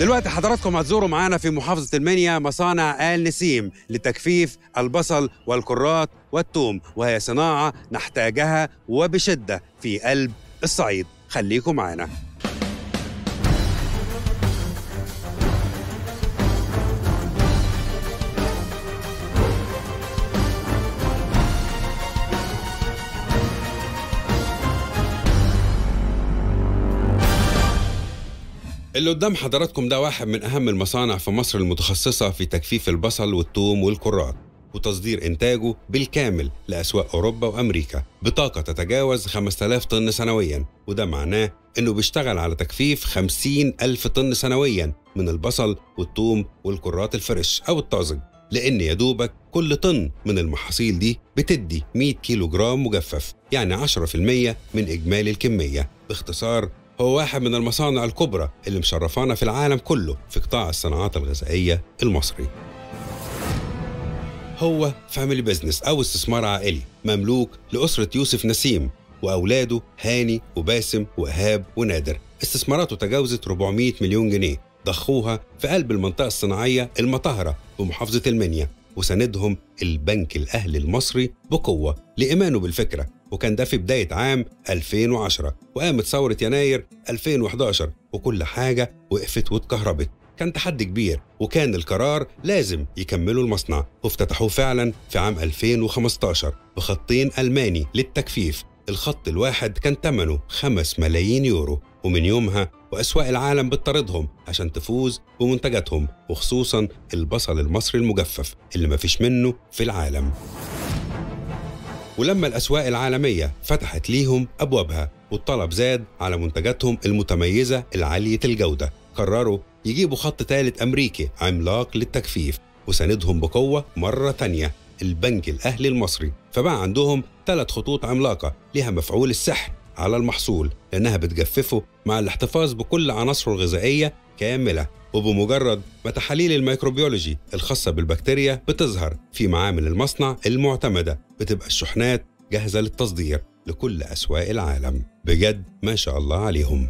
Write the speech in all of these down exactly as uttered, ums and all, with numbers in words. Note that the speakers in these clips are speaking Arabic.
دلوقتي حضراتكم هتزوروا معانا في محافظة المنيا مصانع آل نسيم لتجفيف البصل والكرات والثوم، وهي صناعة نحتاجها وبشدة في قلب الصعيد. خليكم معانا. اللي قدام حضراتكم ده واحد من أهم المصانع في مصر المتخصصة في تجفيف البصل والثوم والكرات وتصدير إنتاجه بالكامل لأسواق أوروبا وأمريكا بطاقة تتجاوز خمسة آلاف طن سنوياً، وده معناه إنه بيشتغل على تجفيف خمسين ألف طن سنوياً من البصل والثوم والكرات الفريش أو الطازج، لأن يدوبك كل طن من المحاصيل دي بتدي مية كيلو جرام مجفف، يعني عشرة بالمية من إجمالي الكمية. باختصار هو واحد من المصانع الكبرى اللي مشرفانا في العالم كله في قطاع الصناعات الغذائية المصري. هو فاميلي بيزنس أو استثمار عائلي مملوك لأسرة يوسف نسيم وأولاده هاني وباسم وإيهاب ونادر. استثماراته تجاوزت أربعمية مليون جنيه ضخوها في قلب المنطقة الصناعية المطهرة بمحافظة المنيا، وسندهم البنك الأهلي المصري بقوة لإيمانه بالفكرة، وكان ده في بداية عام ألفين وعشرة، وقامت ثورة يناير ألفين وحداشر وكل حاجة وقفت واتكهربت. كان تحدي كبير وكان القرار لازم يكملوا المصنع، وافتتحوه فعلا في عام ألفين وخمستاشر بخطين ألماني للتجفيف. الخط الواحد كان ثمنه خمسة ملايين يورو، ومن يومها وأسواق العالم بتطاردهم عشان تفوز بمنتجاتهم، وخصوصا البصل المصري المجفف اللي مفيش منه في العالم. ولما الأسواق العالمية فتحت ليهم أبوابها والطلب زاد على منتجاتهم المتميزة العالية الجودة، قرروا يجيبوا خط ثالث أمريكي عملاق للتجفيف، وساندهم بقوة مرة تانية البنك الأهلي المصري. فبقى عندهم ثلاث خطوط عملاقة لها مفعول السحر على المحصول، لأنها بتجففه مع الاحتفاظ بكل عناصره الغذائية كاملة، وبمجرد ما تحاليل الميكروبيولوجي الخاصة بالبكتيريا بتظهر في معامل المصنع المعتمدة بتبقى الشحنات جاهزة للتصدير لكل أسواق العالم. بجد ما شاء الله عليهم.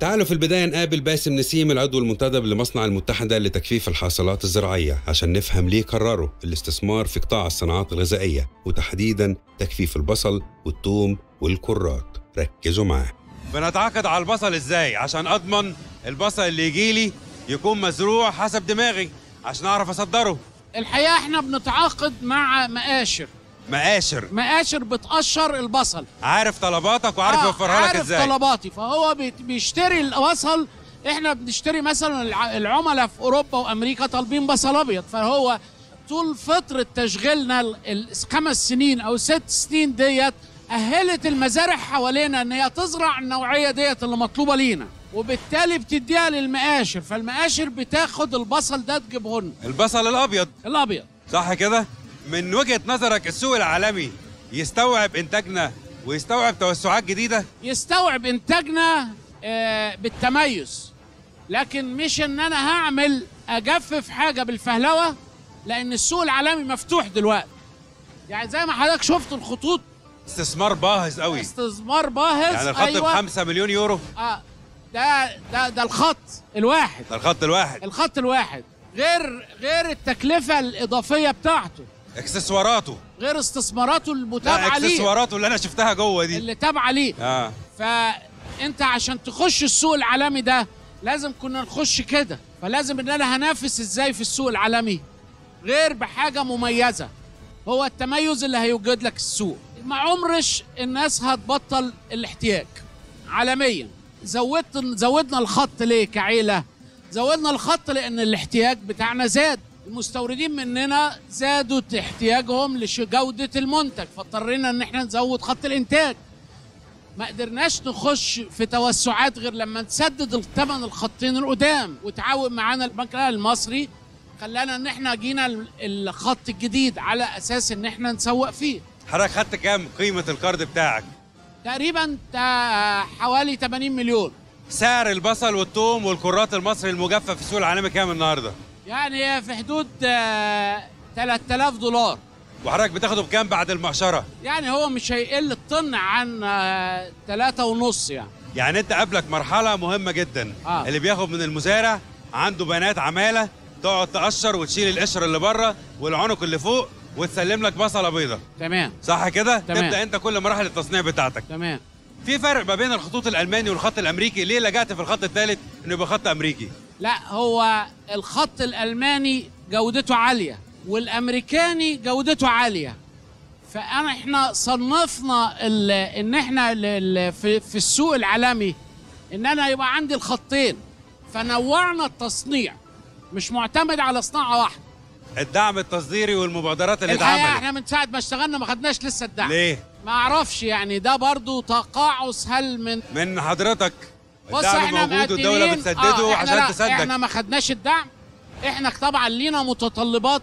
تعالوا في البداية نقابل باسم نسيم العضو المنتدب لمصنع المتحدة لتجفيف الحاصلات الزراعية عشان نفهم ليه قرروا الاستثمار في قطاع الصناعات الغذائية وتحديدا تجفيف البصل والثوم والكرات. ركزوا معاه. بنتعاقد على البصل ازاي عشان اضمن البصل اللي يجيلي يكون مزروع حسب دماغي عشان اعرف اصدره؟ الحقيقة احنا بنتعاقد مع مقاشر. مقاشر مقاشر بتقشر البصل. عارف طلباتك وعارف آه يوفرها لك ازاي؟ عارف طلباتي، فهو بيشتري البصل. احنا بنشتري مثلا العملاء في اوروبا وامريكا طالبين بصل ابيض، فهو طول فترة تشغيلنا الخمس سنين او ست سنين ديت أهلت المزارع حوالينا ان هي تزرع النوعية ديت اللي مطلوبة لينا، وبالتالي بتديها للمقاشر، فالمقاشر بتاخد البصل ده تجيبه لنا. البصل الابيض الابيض صح كده؟ من وجهة نظرك السوق العالمي يستوعب انتاجنا ويستوعب توسعات جديدة؟ يستوعب انتاجنا بالتميز، لكن مش ان انا هعمل اجفف حاجة بالفهلوة، لان السوق العالمي مفتوح دلوقتي. يعني زي ما حضرتك شفت الخطوط، استثمار باهظ قوي. استثمار باهظ. يعني الخط أيوة. بخمسة مليون يورو. اه ده ده ده الخط الواحد. ده الخط الواحد. الخط الواحد، غير غير التكلفة الإضافية بتاعته. اكسسواراته. غير استثماراته المتابعة ليه. اكسسواراته اللي أنا شفتها جوه دي. اللي تابعة ليه. اه. فأنت عشان تخش السوق العالمي ده لازم كنا نخش كده، فلازم إن أنا هنافس إزاي في السوق العالمي؟ غير بحاجة مميزة. هو التميز اللي هيوجد لك السوق. ما عمرش الناس هتبطل الاحتياج عالميا. زودت زودنا الخط ليه كعيلة؟ زودنا الخط لأن الاحتياج بتاعنا زاد، المستوردين مننا زادوا احتياجهم لجودة المنتج، فاضطرينا إن احنا نزود خط الإنتاج. ما قدرناش نخش في توسعات غير لما نسدد الثمن الخطين القدام، وتعاون معانا البنك الأهلي المصري خلانا إن احنا جينا الخط الجديد على أساس إن احنا نسوق فيه. حضرتك خدت كام قيمة الكارد بتاعك؟ تقريبا حوالي تمانين مليون. سعر البصل والثوم والكرات المصري المجفف في السوق العالمي كام النهارده؟ يعني هي في حدود تلات آلاف دولار. وحضرتك بتاخده بكام بعد المقشرة؟ يعني هو مش هيقل الطن عن تلاتة ونص يعني. يعني انت قابلك مرحله مهمه جدا. آه. اللي بياخد من المزارع عنده بنات عماله تقعد تقشر وتشيل القشر اللي بره والعنق اللي فوق وتسلم لك بصله بيضه. تمام صح كده؟ تبدا انت كل مراحل التصنيع بتاعتك. تمام. في فرق ما بين الخطوط الالماني والخط الامريكي، ليه لجأت في الخط الثالث انه يبقى خط امريكي؟ لا، هو الخط الالماني جودته عاليه والامريكاني جودته عاليه، فانا احنا صنفنا ان احنا في السوق العالمي ان انا يبقى عندي الخطين، فنوعنا التصنيع مش معتمد على صناعه واحده. الدعم التصديري والمبادرات اللي اتعملت الحقيقه احنا من ساعه ما اشتغلنا ما خدناش لسه الدعم. ليه؟ ما اعرفش يعني، ده برضو تقاعس هل من من حضرتك؟ الدعم موجود والدوله بتسدده. آه عشان لا تسدد. احنا ما خدناش الدعم، احنا طبعا لينا متطلبات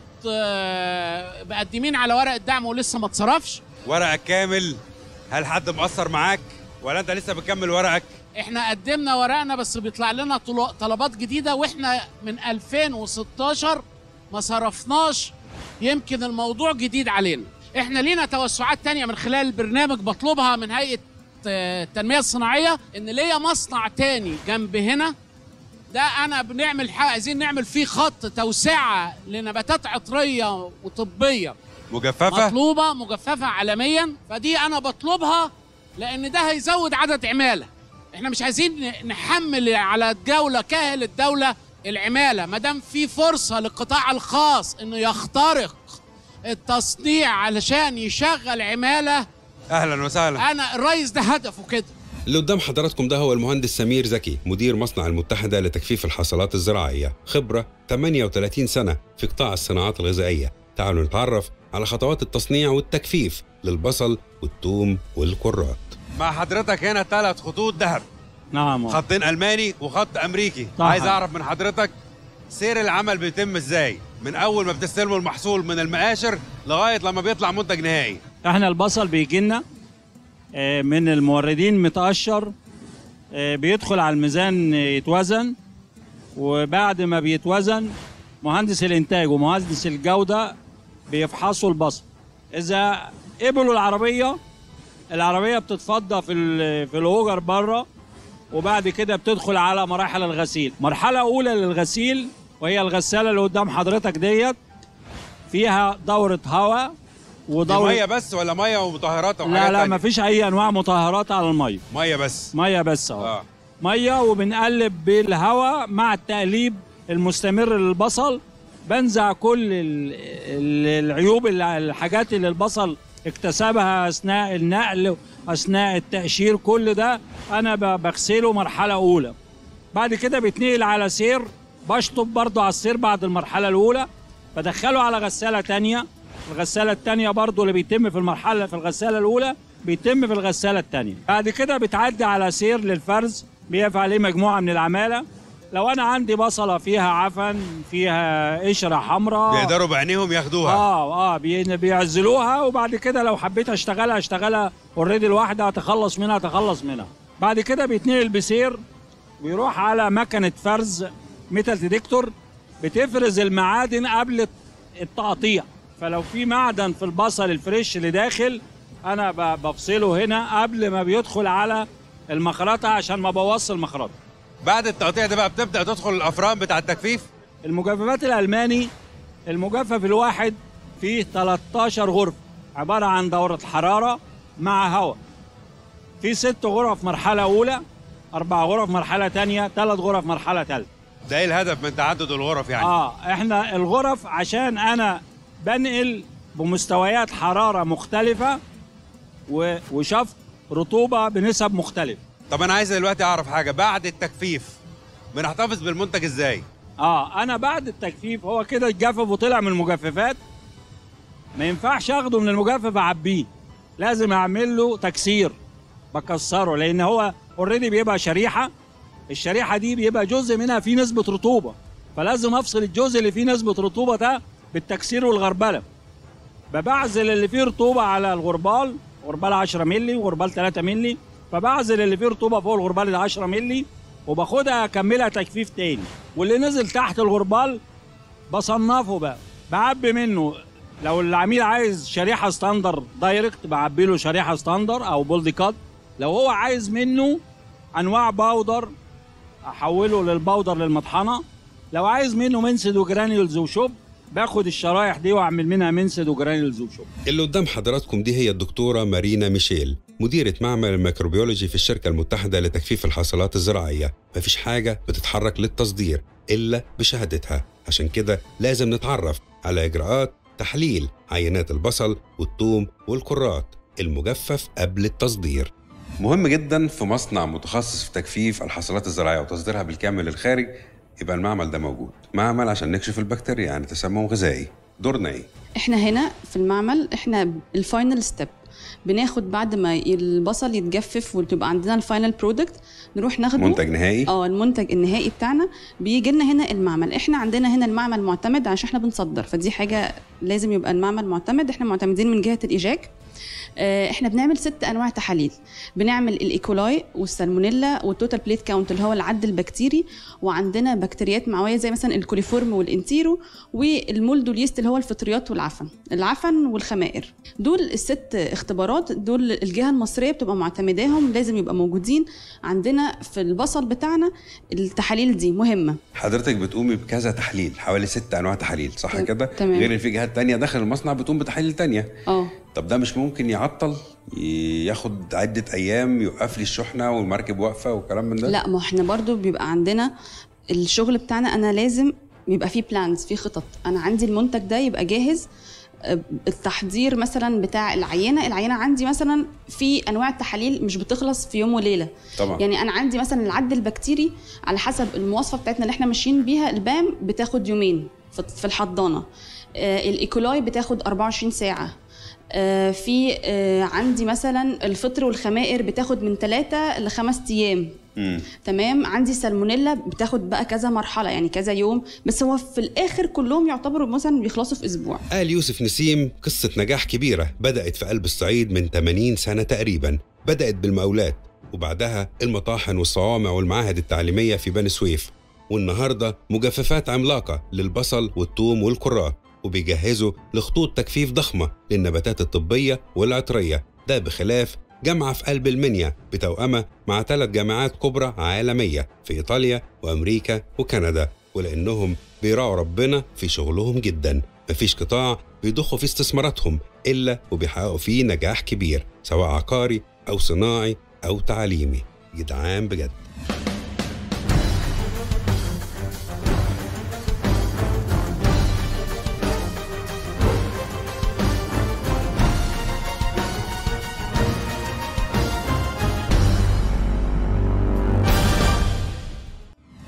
مقدمين على ورق الدعم ولسه ما اتصرفش. ورقك كامل؟ هل حد مقصر معاك ولا انت لسه بتكمل ورقك؟ احنا قدمنا ورقنا بس بيطلع لنا طلبات جديده، واحنا من ألفين وستاشر ما صرفناش، يمكن الموضوع جديد علينا. احنا لينا توسعات تانية من خلال البرنامج بطلبها من هيئة التنمية الصناعية، ان ليا مصنع تاني جنب هنا، ده انا بنعمل حاجة عايزين نعمل فيه خط توسعة لنباتات عطرية وطبية مجففة مطلوبة مجففة عالميا، فدي انا بطلبها لان ده هيزود عدد عمالة. احنا مش عايزين نحمل على الدولة كاهل الدولة العمالة، ما دام في فرصة للقطاع الخاص انه يخترق التصنيع علشان يشغل عماله. اهلا وسهلا. انا الرئيس ده هدفه كده. اللي قدام حضراتكم ده هو المهندس سمير زكي، مدير مصنع المتحدة لتجفيف الحاصلات الزراعية، خبرة تمنية وتلاتين سنة في قطاع الصناعات الغذائية. تعالوا نتعرف على خطوات التصنيع والتجفيف للبصل والثوم والكرات. مع حضرتك هنا ثلاث خطوط ذهب. نعم، خطين ألماني وخط أمريكي. طبعا. عايز أعرف من حضرتك سير العمل بيتم إزاي؟ من أول ما بتستلموا المحصول من المقاشر لغاية لما بيطلع منتج نهائي. إحنا البصل بيجي لنا من الموردين متقشر، بيدخل على الميزان يتوزن، وبعد ما بيتوزن مهندس الإنتاج ومهندس الجودة بيفحصوا البصل. إذا قبلوا العربية، العربية بتتفضى في في الهوجر بره، وبعد كده بتدخل على مراحل الغسيل. مرحلة أولى للغسيل وهي الغسالة اللي قدام حضرتك ديت، فيها دورة هواء ودورة مية. بس ولا مية ومطهرات أو حاجة تانية؟ لا لا، مفيش أي أنواع مطهرات على المية. مية بس؟ مية بس أهو. آه. مية، وبنقلب بالهواء مع التقليب المستمر للبصل، بنزع كل العيوب الحاجات اللي البصل اكتسبها أثناء النقل أثناء التقشير، كل ده أنا بغسله مرحلة أولى. بعد كده بيتنقل على سير، بشطب برضه على السير بعد المرحلة الأولى، بدخله على غسالة تانية. الغسالة التانية برضه اللي بيتم في المرحلة في الغسالة الأولى بيتم في الغسالة التانية. بعد كده بتعدي على سير للفرز، بيقف عليه مجموعة من العمالة. لو أنا عندي بصلة فيها عفن، فيها قشرة حمراء، بيقدروا بعينيهم ياخدوها. آه آه بيعزلوها، وبعد كده لو حبيت أشتغلها أشتغلها أوريدي لوحدها، أتخلص منها أتخلص منها. بعد كده بيتنقل بسير ويروح على مكنة فرز ميتال ديتكتور، بتفرز المعادن قبل التقطيع. فلو في معدن في البصل الفريش اللي داخل، انا بفصله هنا قبل ما بيدخل على المخرطه عشان ما بوصل المخرطه. بعد التقطيع ده بقى بتبدا تدخل الافران بتاع التجفيف. المجففات الالماني، المجفف الواحد فيه تلتاشر غرفه، عباره عن دوره حراره مع هواء. في ست غرف مرحله اولى، اربع غرف مرحله ثانيه، ثلاث غرف مرحله ثالثه. ده ايه الهدف من تعدد الغرف يعني؟ اه احنا الغرف عشان انا بنقل بمستويات حراره مختلفه وشفط رطوبه بنسب مختلفه. طب انا عايز دلوقتي اعرف حاجه، بعد التجفيف بنحتفظ بالمنتج ازاي؟ اه انا بعد التجفيف هو كده اتجفف وطلع من المجففات، ما ينفعش اخده من المجفف اعبيه، لازم اعمل له تكسير، بكسره لان هو اوريدي بيبقى شريحه. الشريحه دي بيبقى جزء منها فيه نسبه رطوبه، فلازم افصل الجزء اللي فيه نسبه رطوبه ده بالتكسير والغربله. ببعزل اللي فيه رطوبه على الغربال، غربال عشرة مللي وغربال تلاتة مللي، فبعزل اللي فيه رطوبه فوق الغربال ال عشرة مللي وباخدها اكملها تجفيف تاني، واللي نزل تحت الغربال بصنفه بقى، بعبي منه. لو العميل عايز شريحه ستاندر دايركت بعبي له شريحه ستاندر او بولد كات، لو هو عايز منه انواع باودر احوله للباودر للمطحنه. لو عايز منه منسد وجرانيولز وشوب باخد الشرايح دي واعمل منها منسد وجرانيولز وشوب. اللي قدام حضراتكم دي هي الدكتوره مارينا ميشيل، مديره معمل الميكروبيولوجي في الشركه المتحده لتجفيف الحاصلات الزراعيه. مفيش حاجه بتتحرك للتصدير الا بشهادتها، عشان كده لازم نتعرف على اجراءات تحليل عينات البصل والثوم والكراث المجفف قبل التصدير. مهم جدا في مصنع متخصص في تجفيف الحاصلات الزراعيه وتصديرها بالكامل للخارج يبقى المعمل ده موجود. معمل عشان نكشف البكتيريا عن تسمم غذائي. دورنا ايه؟ احنا هنا في المعمل احنا الفاينل ستيب بناخد بعد ما البصل يتجفف وتبقى عندنا الفاينل برودكت نروح ناخده منتج نهائي. اه المنتج النهائي بتاعنا بيجي لنا هنا المعمل. احنا عندنا هنا المعمل معتمد عشان احنا بنصدر، فدي حاجه لازم يبقى المعمل معتمد. احنا معتمدين من جهه الايجاك. احنا بنعمل ست انواع تحاليل، بنعمل الايكولاي والسالمونيلا والتوتال بليت كاونت اللي هو العد البكتيري، وعندنا بكتيريات معويه زي مثلا الكوليفورم والانتيرو والمولد واليست اللي هو الفطريات والعفن العفن والخمائر. دول الست اختبارات دول الجهه المصريه بتبقى معتمداهم، لازم يبقى موجودين عندنا في البصل بتاعنا. التحاليل دي مهمه. حضرتك بتقومي بكذا تحليل، حوالي ست انواع تحاليل صح كده؟ غير ان في جهات ثانيه داخل المصنع بتقوم بتحاليل ثانيه. اه طب ده مش ممكن يعطل ياخد عدة أيام يوقف لي الشحنة والمركب واقفة والكلام من ده؟ لا، ما احنا برضو بيبقى عندنا الشغل بتاعنا أنا لازم يبقى فيه بلانز، فيه خطط. أنا عندي المنتج ده يبقى جاهز. التحضير مثلا بتاع العينه، العينه عندي مثلا في انواع التحاليل مش بتخلص في يوم وليله طبعا. يعني انا عندي مثلا العد البكتيري على حسب المواصفه بتاعتنا اللي احنا ماشيين بيها البام بتاخد يومين في الحضانه، الايكولاي بتاخد أربعة وعشرين ساعه، في عندي مثلا الفطر والخمائر بتاخد من ثلاثة ل خمسة ايام. مم. تمام. عندي سالمونيلا بتاخد بقى كذا مرحله يعني كذا يوم، بس هو في الاخر كلهم يعتبروا مثلا بيخلصوا في اسبوع. قال يوسف نسيم قصه نجاح كبيره بدات في قلب الصعيد من ثمانين سنه تقريبا. بدات بالمقاولات وبعدها المطاحن والصوامع والمعاهد التعليميه في بني سويف، والنهارده مجففات عملاقه للبصل والثوم والكراث، وبيجهزوا لخطوط تجفيف ضخمه للنباتات الطبيه والعطريه. ده بخلاف جامعة في قلب المينيا بتوأمة مع ثلاث جامعات كبرى عالمية في إيطاليا وأمريكا وكندا، ولأنهم بيراعوا ربنا في شغلهم جدا مفيش قطاع بيضخوا في استثماراتهم إلا وبيحققوا فيه نجاح كبير، سواء عقاري أو صناعي أو تعليمي. جدعان بجد.